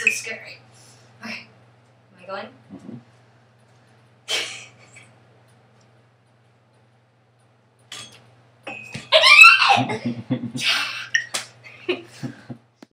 That's so scary. Okay. Am I going? Mm-hmm. I did it!